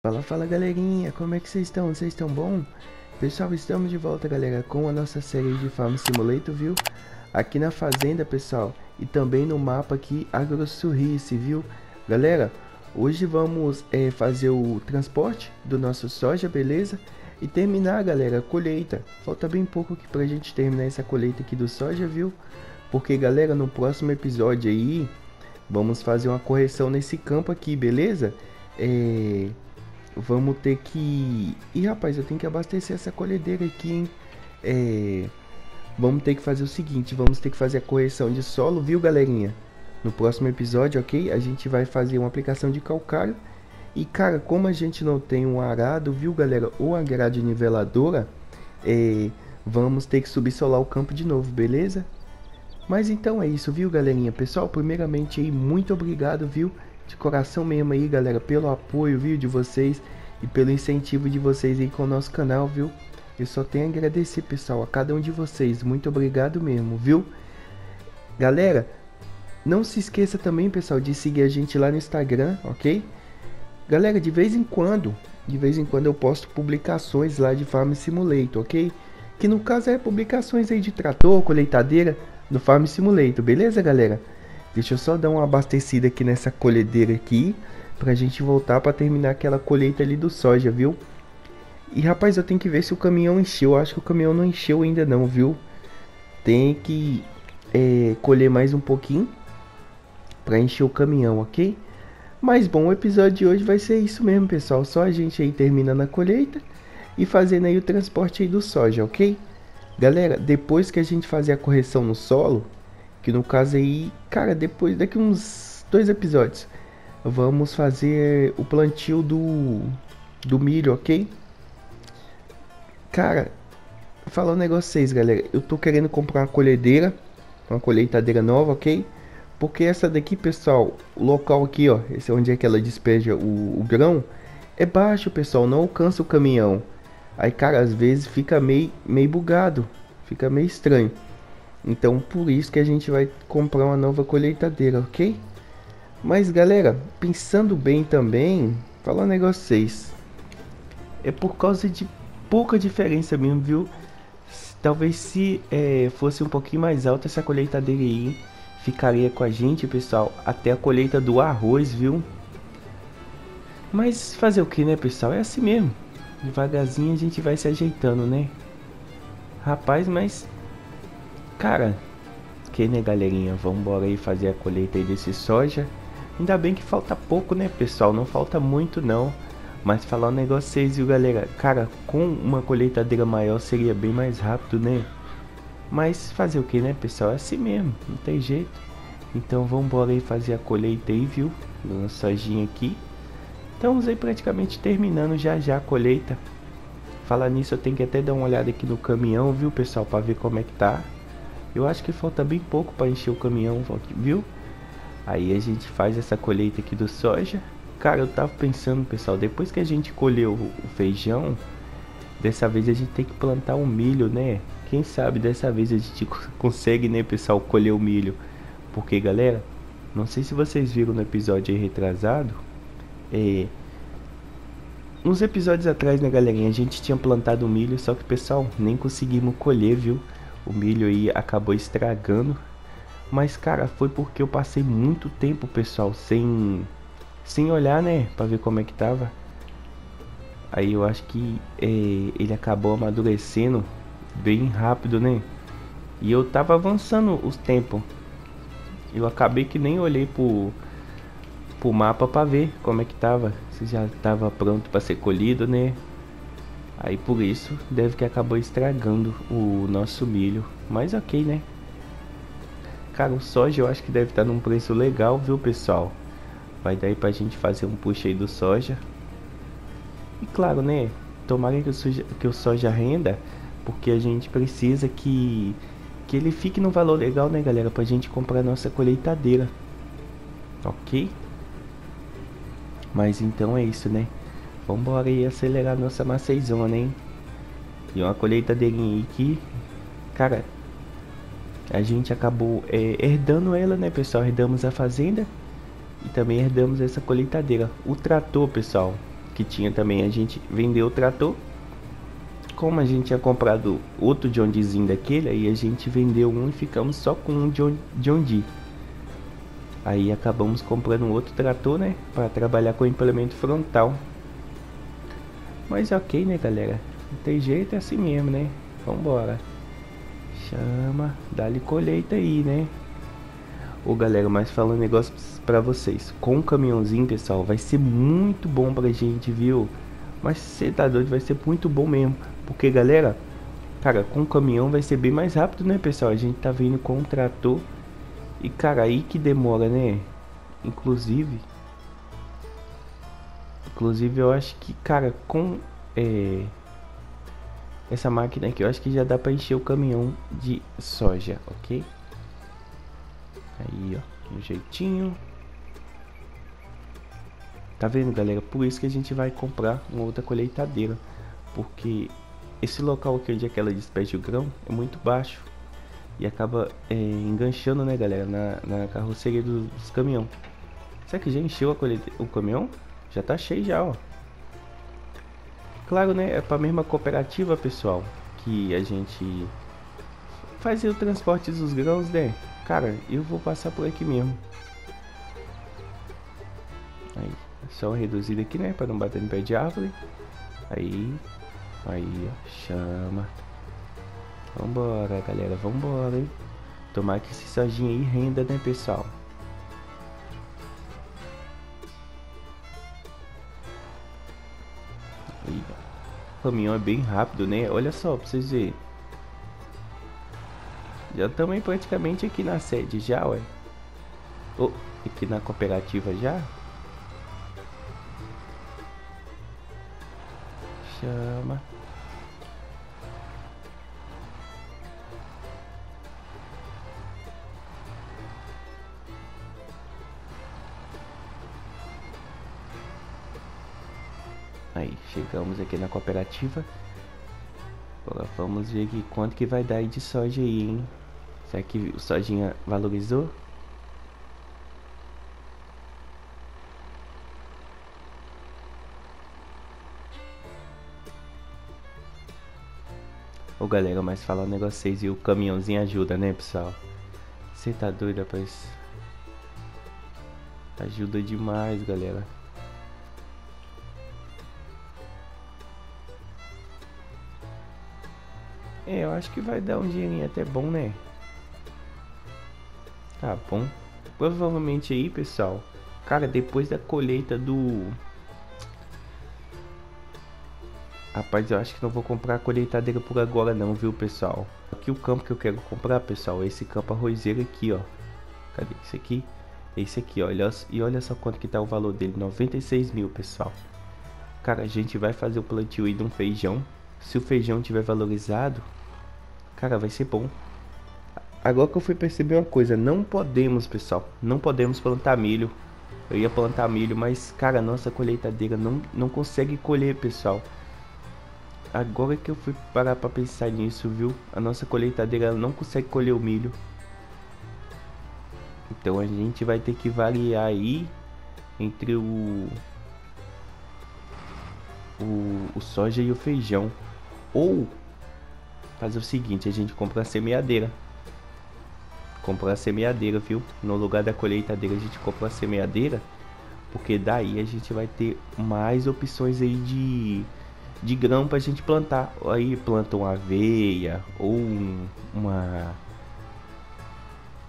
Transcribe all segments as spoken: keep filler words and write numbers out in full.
Fala, fala galerinha, como é que vocês estão? Vocês estão bom? Pessoal, estamos de volta galera com a nossa série de Farm Simulator, viu? Aqui na fazenda, pessoal, e também no mapa aqui, Agro Sorrisse, viu? Galera, hoje vamos é, fazer o transporte do nosso soja, beleza? E terminar galera, a colheita, falta bem pouco aqui pra gente terminar essa colheita aqui do soja, viu? Porque galera, no próximo episódio aí, vamos fazer uma correção nesse campo aqui, beleza? É... Vamos ter que... Ih, rapaz, eu tenho que abastecer essa colhedeira aqui, hein? É... Vamos ter que fazer o seguinte, vamos ter que fazer a correção de solo, viu, galerinha? No próximo episódio, ok? A gente vai fazer uma aplicação de calcário. E, cara, como a gente não tem um arado, viu, galera? Ou a grade niveladora, é... vamos ter que subsolar o campo de novo, beleza? Mas então é isso, viu, galerinha? Pessoal, primeiramente aí, muito obrigado, viu? De coração mesmo aí galera, pelo apoio, viu, de vocês e pelo incentivo de vocês aí com o nosso canal, viu? Eu só tenho a agradecer, pessoal, a cada um de vocês, muito obrigado mesmo, viu? Galera, não se esqueça também, pessoal, de seguir a gente lá no Instagram, ok? Galera, de vez em quando, de vez em quando eu posto publicações lá de Farm Simulator, ok? Que no caso é publicações aí de trator, colheitadeira, no Farm Simulator, beleza galera? Deixa eu só dar uma abastecida aqui nessa colhedeira aqui, pra gente voltar pra terminar aquela colheita ali do soja, viu? E rapaz, eu tenho que ver se o caminhão encheu. Eu acho que o caminhão não encheu ainda não, viu? Tem que é, colher mais um pouquinho pra encher o caminhão, ok? Mas bom, o episódio de hoje vai ser isso mesmo, pessoal. Só a gente aí terminando a colheita e fazendo aí o transporte aí do soja, ok? Galera, depois que a gente fazer a correção no solo, que no caso aí, cara, depois daqui uns dois episódios vamos fazer o plantio do, do milho, ok? Cara, falar um negócio vocês, galera. Eu tô querendo comprar uma colhedeira, uma colheitadeira nova, ok? Porque essa daqui, pessoal, o local aqui, ó, esse é onde é que ela despeja o, o grão, é baixo, pessoal, não alcança o caminhão. Aí, cara, às vezes fica meio, meio bugado, fica meio estranho. Então por isso que a gente vai comprar uma nova colheitadeira, ok? Mas galera, pensando bem também, falar um negócio vocês, é por causa de pouca diferença mesmo, viu? Talvez se é, fosse um pouquinho mais alta essa colheitadeira aí, ficaria com a gente, pessoal, até a colheita do arroz, viu? Mas fazer o que, né, pessoal? É assim mesmo, devagarzinho a gente vai se ajeitando, né? Rapaz, mas... Cara, que né galerinha, vamos embora aí fazer a colheita aí desse soja. Ainda bem que falta pouco, né, pessoal, não falta muito não. Mas falar um negócio vocês, viu galera, cara, com uma colheitadeira maior seria bem mais rápido, né? Mas fazer o que, né, pessoal, é assim mesmo, não tem jeito. Então vamos embora aí fazer a colheita aí, viu, do sojinha aqui. Estamos aí praticamente terminando já já a colheita. Falar nisso, eu tenho que até dar uma olhada aqui no caminhão, viu, pessoal, pra ver como é que tá. Eu acho que falta bem pouco para encher o caminhão, viu? Aí a gente faz essa colheita aqui do soja. Cara, eu tava pensando, pessoal, depois que a gente colheu o feijão, dessa vez a gente tem que plantar o milho, né? Quem sabe dessa vez a gente consegue, né, pessoal, colher o milho. Porque, galera, não sei se vocês viram no episódio aí retrasado, é... uns episódios atrás, né, galerinha, a gente tinha plantado o milho, só que, pessoal, nem conseguimos colher, viu? O milho aí acabou estragando. Mas cara, foi porque eu passei muito tempo, pessoal, sem sem olhar, né, pra ver como é que tava. Aí eu acho que é, ele acabou amadurecendo bem rápido, né. E eu tava avançando os tempos. Eu acabei que nem olhei pro, pro mapa pra ver como é que tava, se já tava pronto pra ser colhido, né. Aí por isso deve que acabou estragando o nosso milho. Mas ok, né? Cara, o soja eu acho que deve estar num preço legal, viu, pessoal? Vai daí pra gente fazer um push aí do soja. E claro, né? Tomara que o soja, que o soja renda, porque a gente precisa que, que ele fique num valor legal, né, galera? Pra gente comprar nossa colheitadeira. Ok? Mas então é isso, né? Vambora aí acelerar nossa maceizona, hein? E uma colheitadeirinha aí que... Cara, a gente acabou é, herdando ela, né, pessoal? Herdamos a fazenda e também herdamos essa colheitadeira. O trator, pessoal, que tinha também a gente vendeu o trator. Como a gente tinha comprado outro John Deerezinho daquele, aí a gente vendeu um e ficamos só com um John, John Deere. Aí acabamos comprando outro trator, né, para trabalhar com o implemento frontal. Mas ok, né, galera, não tem jeito, é assim mesmo, né. Vambora, chama, dá-lhe colheita aí, né. Ô galera, mas falando um negócio pra vocês, com o caminhãozinho, pessoal, vai ser muito bom pra gente, viu? Mas você tá doido, vai ser muito bom mesmo. Porque, galera, cara, com o caminhão vai ser bem mais rápido, né, pessoal? A gente tá vindo com um trator e, cara, aí que demora, né? Inclusive, inclusive eu acho que, cara, com é, essa máquina aqui, eu acho que já dá pra encher o caminhão de soja, ok? Aí, ó, um jeitinho. Tá vendo, galera? Por isso que a gente vai comprar uma outra colheitadeira, porque esse local aqui onde é que ela despeja o grão é muito baixo e acaba é, enganchando, né, galera, na, na carroceria dos, dos caminhões. Será que já encheu a colheita, o caminhão? Já tá cheio já, ó. Claro, né, é pra mesma cooperativa, pessoal, que a gente faz o transporte dos grãos, né? Cara, eu vou passar por aqui mesmo. Aí, só reduzir aqui, né, para não bater no pé de árvore. Aí, aí, ó, chama. Vambora, galera, vambora, hein. Tomara que esse sojinho aí renda, né, pessoal. Aí, ó. O caminhão é bem rápido, né, olha só, pra vocês verem. Já estamos praticamente aqui na sede já, ué. Oh, aqui na cooperativa já. Chama. Aí, chegamos aqui na cooperativa. Agora vamos ver aqui quanto que vai dar aí de soja aí, hein? Será que o sojinha valorizou? Ô galera, mas falar um negócio vocês, e o caminhãozinho ajuda, né, pessoal? Você tá doido, rapaz? Ajuda demais, galera. É, eu acho que vai dar um dinheirinho até bom, né? Tá bom. Provavelmente aí, pessoal, cara, depois da colheita do... Rapaz, eu acho que não vou comprar a colheitadeira por agora não, viu, pessoal? Aqui o campo que eu quero comprar, pessoal, é esse campo arrozeiro aqui, ó. Cadê esse aqui? Esse aqui, ó. E olha só quanto que tá o valor dele, noventa e seis mil, pessoal. Cara, a gente vai fazer o plantio aí de um feijão. Se o feijão tiver valorizado, cara, vai ser bom. Agora que eu fui perceber uma coisa, não podemos, pessoal, não podemos plantar milho. Eu ia plantar milho, mas, cara, nossa colheitadeira não, não consegue colher, pessoal. Agora que eu fui parar pra pensar nisso, viu? A nossa colheitadeira, ela não consegue colher o milho. Então a gente vai ter que variar aí entre o o, o soja e o feijão. Ou fazer o seguinte, a gente compra a semeadeira. Comprar a semeadeira, viu? No lugar da colheitadeira a gente compra a semeadeira. Porque daí a gente vai ter mais opções aí de... de grão pra gente plantar. Aí plantam aveia ou um, uma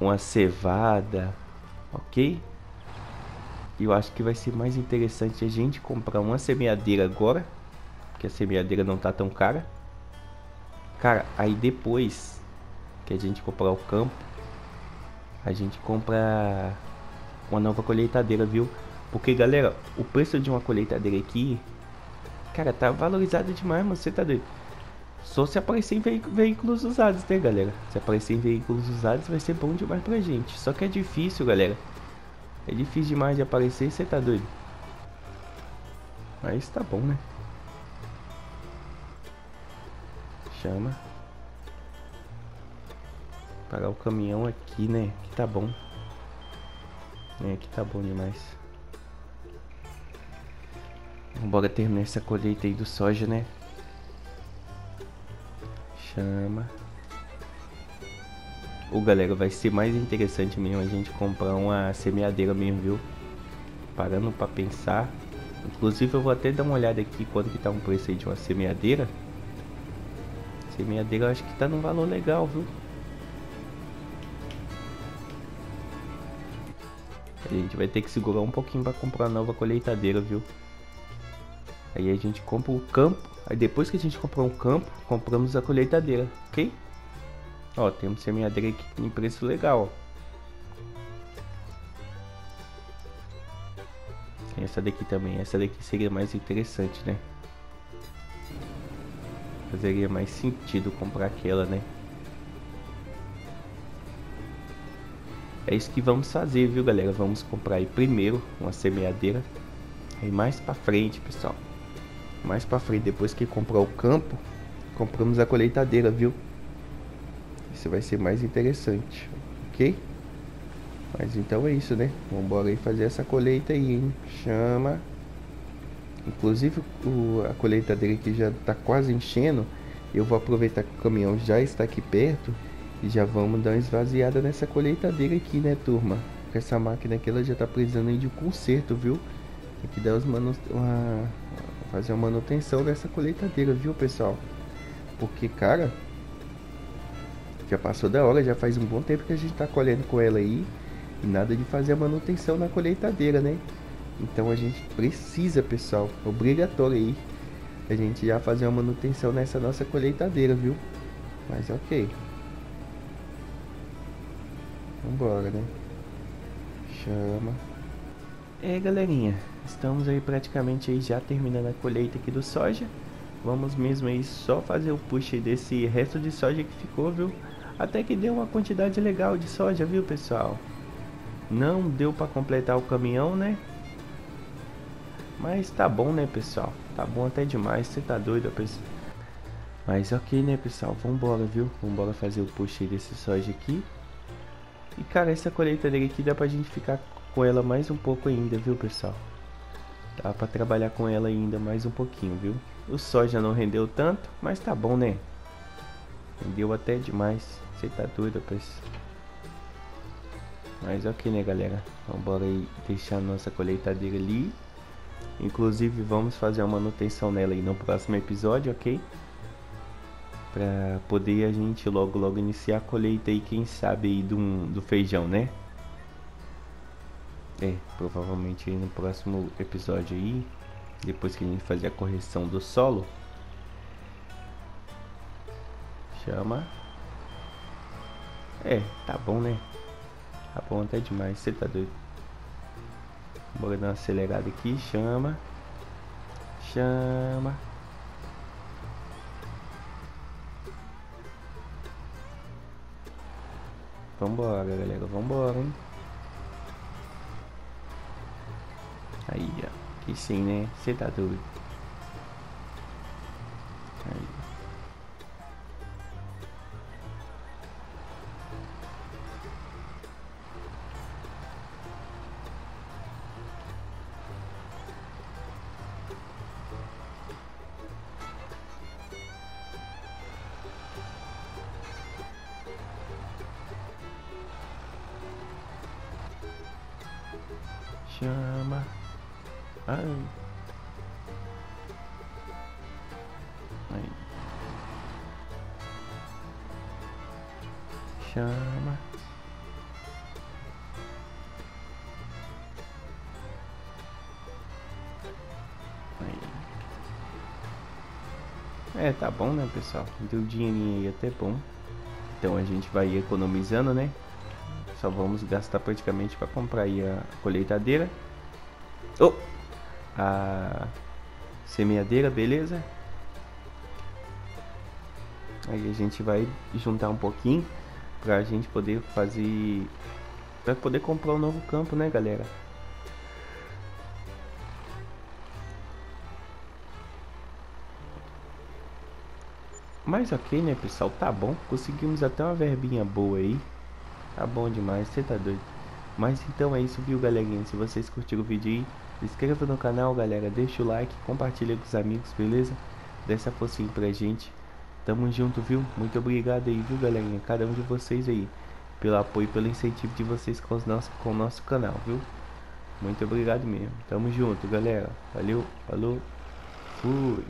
uma cevada, ok? Eu acho que vai ser mais interessante a gente comprar uma semeadeira agora, porque a semeadeira não tá tão cara. Cara, aí depois que a gente comprar o campo, a gente compra uma nova colheitadeira, viu? Porque, galera, o preço de uma colheitadeira aqui, cara, tá valorizado demais, mano. Você tá doido. Só se aparecer em veículos usados, né, galera? Se aparecer em veículos usados, vai ser bom demais pra gente. Só que é difícil, galera. É difícil demais de aparecer, você tá doido. Mas tá bom, né? Chama. Parar o caminhão aqui, né? Aqui tá bom. É, aqui tá bom demais. Vambora terminar essa colheita aí do soja, né? Chama. Ô galera, vai ser mais interessante mesmo a gente comprar uma semeadeira mesmo, viu? Parando pra pensar. Inclusive eu vou até dar uma olhada aqui quanto que tá um preço aí de uma semeadeira. Semeadeira eu acho que tá num valor legal, viu? A gente vai ter que segurar um pouquinho para comprar a nova colheitadeira, viu? Aí a gente compra o campo. Aí depois que a gente comprou um campo, compramos a colheitadeira, ok? Ó, temos semeadeira aqui em preço legal, ó. Essa daqui também, essa daqui seria mais interessante, né? Fazeria mais sentido comprar aquela, né? É isso que vamos fazer, viu galera? Vamos comprar aí primeiro uma semeadeira. Aí mais pra frente, pessoal, mais pra frente, depois que comprar o campo, compramos a colheitadeira, viu? Isso vai ser mais interessante, ok? Mas então é isso, né? Vamos embora aí fazer essa colheita aí, hein? Chama. Inclusive o, a colheitadeira aqui já tá quase enchendo. Eu vou aproveitar que o caminhão já está aqui perto e já vamos dar uma esvaziada nessa colheitadeira aqui, né, turma? Porque essa máquina aqui ela já tá precisando aí de um conserto, viu? Tem que dar os manu... uma... fazer uma manutenção dessa colheitadeira, viu, pessoal? Porque, cara, já passou da hora, já faz um bom tempo que a gente tá colhendo com ela aí. E nada de fazer a manutenção na colheitadeira, né? Então a gente precisa, pessoal, obrigatório aí, a gente já fazer uma manutenção nessa nossa colheitadeira, viu? Mas ok. Vambora, né? Chama. É, galerinha, estamos aí praticamente aí já terminando a colheita aqui do soja. Vamos mesmo aí só fazer o push desse resto de soja que ficou, viu? Até que deu uma quantidade legal de soja, viu, pessoal? Não deu para completar o caminhão, né? Mas tá bom, né, pessoal? Tá bom até demais, você tá doido, pessoal. Mas ok, né, pessoal? Vambora, viu? Vambora fazer o push desse soja aqui. E, cara, essa colheitadeira aqui dá pra gente ficar com ela mais um pouco ainda, viu, pessoal? Dá pra trabalhar com ela ainda mais um pouquinho, viu? O soja não rendeu tanto, mas tá bom, né? Rendeu até demais. Você tá doido, pessoal? Mas ok, né, galera? Vambora aí deixar a nossa colheitadeira ali. Inclusive, vamos fazer uma manutenção nela aí no próximo episódio, ok? Pra poder a gente logo, logo iniciar a colheita aí, quem sabe aí do, do feijão, né? É, provavelmente aí no próximo episódio aí, depois que a gente fazer a correção do solo. Chama. É, tá bom, né? Tá bom até demais, você tá doido. Bora dar uma acelerada aqui, chama. Chama. Vambora, galera, vambora, hein? Aí, ó, que sim, né? Você tá doido. Aí. Chama. Ai. Ai. Chama. Ai. É, tá bom, né, pessoal? Deu dinheirinho aí até bom. Então a gente vai economizando, né? Só vamos gastar praticamente para comprar aí a colheitadeira. Oh! A semeadeira, beleza? Aí a gente vai juntar um pouquinho para a gente poder fazer... para poder comprar um novo campo, né, galera? Mas ok, né, pessoal? Tá bom. Conseguimos até uma verbinha boa aí. Tá bom demais, você tá doido. Mas então é isso, viu, galerinha? Se vocês curtiram o vídeo aí, inscreva no canal, galera, deixa o like, compartilha com os amigos, beleza? Dá essa forcinha pra gente. Tamo junto, viu? Muito obrigado aí, viu, galerinha? Cada um de vocês aí, pelo apoio, pelo incentivo de vocês com, os nossos, com o nosso canal, viu? Muito obrigado mesmo. Tamo junto, galera. Valeu, falou, fui!